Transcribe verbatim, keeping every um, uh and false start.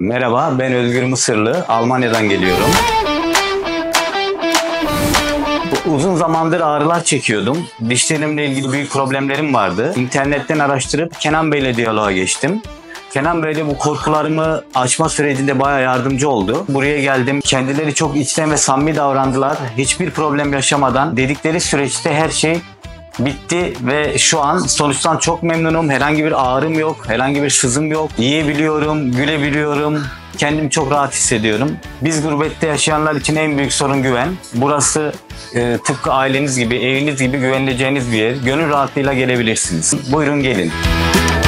Merhaba, ben Özgür Mısırlı, Almanya'dan geliyorum. Uzun zamandır ağrılar çekiyordum. Dişlerimle ilgili büyük problemlerim vardı. İnternetten araştırıp Kenan Bey'le diyaloğa geçtim. Kenan Bey de bu korkularımı aşma sürecinde bayağı yardımcı oldu. Buraya geldim. Kendileri çok içten ve samimi davrandılar. Hiçbir problem yaşamadan dedikleri süreçte her şey bitti ve şu an sonuçtan çok memnunum. Herhangi bir ağrım yok, herhangi bir sızım yok. Yiyebiliyorum, gülebiliyorum. Kendimi çok rahat hissediyorum. Biz gurbette yaşayanlar için en büyük sorun güven. Burası e, tıpkı aileniz gibi, eviniz gibi güvenileceğiniz bir yer. Gönül rahatlığıyla gelebilirsiniz. Buyurun gelin.